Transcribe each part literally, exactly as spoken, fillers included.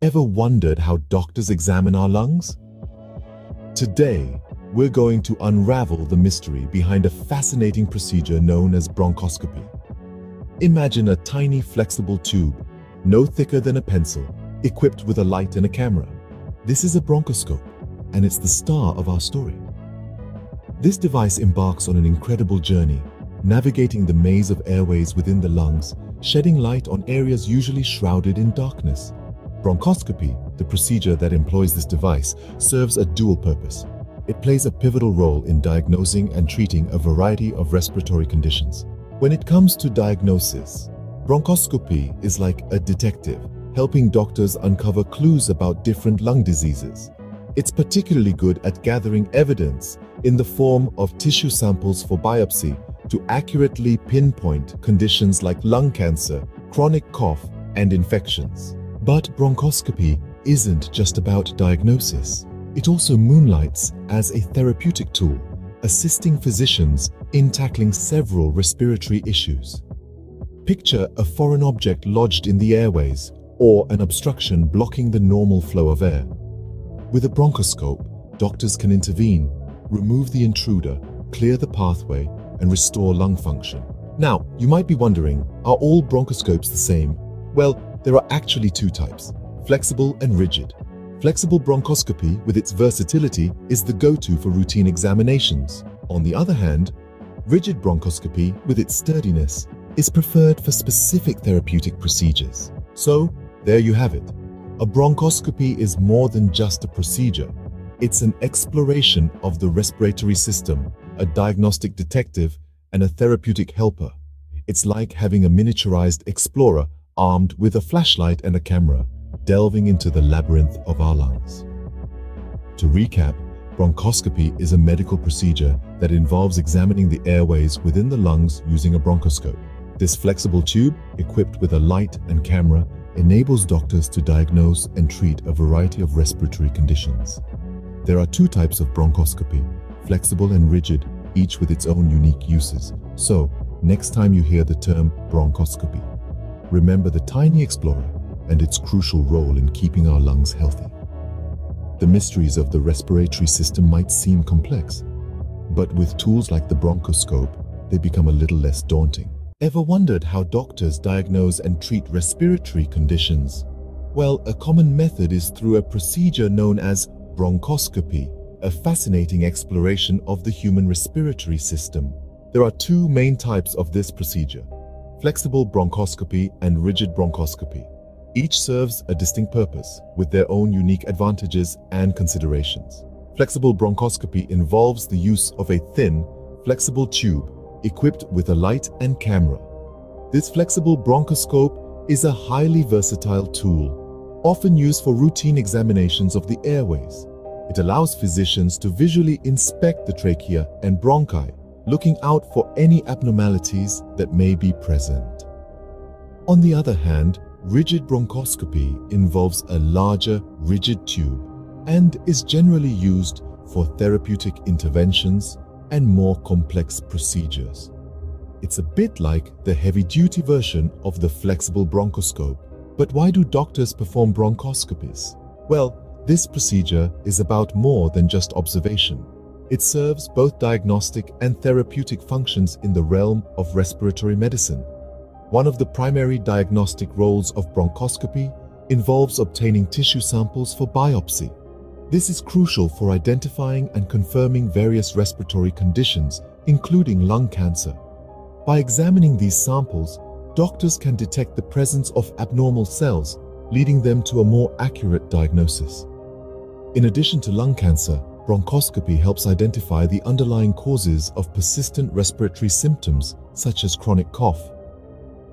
Ever wondered how doctors examine our lungs? Today, we're going to unravel the mystery behind a fascinating procedure known as bronchoscopy. Imagine a tiny flexible tube, no thicker than a pencil, equipped with a light and a camera. This is a bronchoscope, and it's the star of our story. This device embarks on an incredible journey, navigating the maze of airways within the lungs, shedding light on areas usually shrouded in darkness. Bronchoscopy, the procedure that employs this device, serves a dual purpose. It plays a pivotal role in diagnosing and treating a variety of respiratory conditions. When it comes to diagnosis, bronchoscopy is like a detective, helping doctors uncover clues about different lung diseases. It's particularly good at gathering evidence in the form of tissue samples for biopsy to accurately pinpoint conditions like lung cancer, chronic cough, and infections. But bronchoscopy isn't just about diagnosis. It also moonlights as a therapeutic tool, assisting physicians in tackling several respiratory issues. Picture a foreign object lodged in the airways or an obstruction blocking the normal flow of air. With a bronchoscope, doctors can intervene, remove the intruder, clear the pathway, and restore lung function. Now, you might be wondering, are all bronchoscopes the same? Well, there are actually two types, flexible and rigid. Flexible bronchoscopy, with its versatility, is the go-to for routine examinations. On the other hand, rigid bronchoscopy, with its sturdiness, is preferred for specific therapeutic procedures. So, there you have it. A bronchoscopy is more than just a procedure. It's an exploration of the respiratory system, a diagnostic detective, and a therapeutic helper. It's like having a miniaturized explorer armed with a flashlight and a camera, delving into the labyrinth of our lungs. To recap, bronchoscopy is a medical procedure that involves examining the airways within the lungs using a bronchoscope. This flexible tube, equipped with a light and camera, enables doctors to diagnose and treat a variety of respiratory conditions. There are two types of bronchoscopy, flexible and rigid, each with its own unique uses. So, next time you hear the term bronchoscopy, remember the tiny explorer and its crucial role in keeping our lungs healthy. The mysteries of the respiratory system might seem complex, but with tools like the bronchoscope, they become a little less daunting. Ever wondered how doctors diagnose and treat respiratory conditions? Well, a common method is through a procedure known as bronchoscopy, a fascinating exploration of the human respiratory system. There are two main types of this procedure: flexible bronchoscopy and rigid bronchoscopy. Each serves a distinct purpose, with their own unique advantages and considerations. Flexible bronchoscopy involves the use of a thin, flexible tube equipped with a light and camera. This flexible bronchoscope is a highly versatile tool, often used for routine examinations of the airways. It allows physicians to visually inspect the trachea and bronchi, looking out for any abnormalities that may be present. On the other hand, rigid bronchoscopy involves a larger, rigid tube and is generally used for therapeutic interventions and more complex procedures. It's a bit like the heavy-duty version of the flexible bronchoscope. But why do doctors perform bronchoscopies? Well, this procedure is about more than just observation. It serves both diagnostic and therapeutic functions in the realm of respiratory medicine. One of the primary diagnostic roles of bronchoscopy involves obtaining tissue samples for biopsy. This is crucial for identifying and confirming various respiratory conditions, including lung cancer. By examining these samples, doctors can detect the presence of abnormal cells, leading them to a more accurate diagnosis. In addition to lung cancer, bronchoscopy helps identify the underlying causes of persistent respiratory symptoms, such as chronic cough.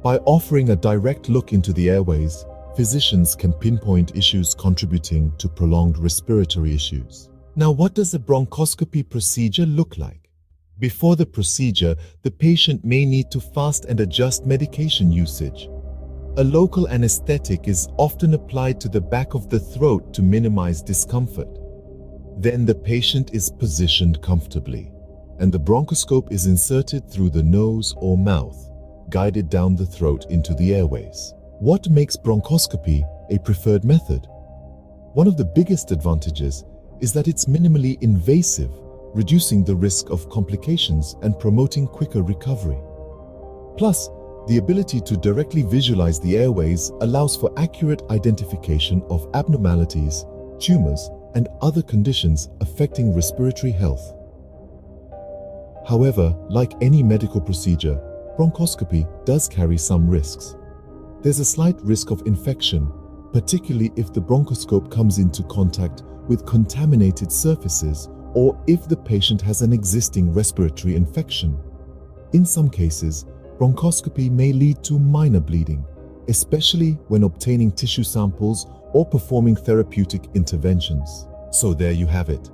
By offering a direct look into the airways, physicians can pinpoint issues contributing to prolonged respiratory issues. Now, what does a bronchoscopy procedure look like? Before the procedure, the patient may need to fast and adjust medication usage. A local anesthetic is often applied to the back of the throat to minimize discomfort. Then the patient is positioned comfortably, and the bronchoscope is inserted through the nose or mouth, guided down the throat into the airways. What makes bronchoscopy a preferred method? One of the biggest advantages is that it's minimally invasive, reducing the risk of complications and promoting quicker recovery. Plus, the ability to directly visualize the airways allows for accurate identification of abnormalities, tumors, and other conditions affecting respiratory health. However, like any medical procedure, bronchoscopy does carry some risks. There's a slight risk of infection, particularly if the bronchoscope comes into contact with contaminated surfaces or if the patient has an existing respiratory infection. In some cases, bronchoscopy may lead to minor bleeding, especially when obtaining tissue samples or performing therapeutic interventions. So there you have it,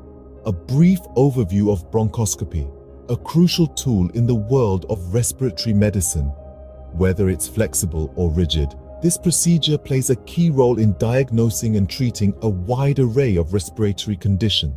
a brief overview of bronchoscopy, a crucial tool in the world of respiratory medicine. Whether it's flexible or rigid, this procedure plays a key role in diagnosing and treating a wide array of respiratory conditions.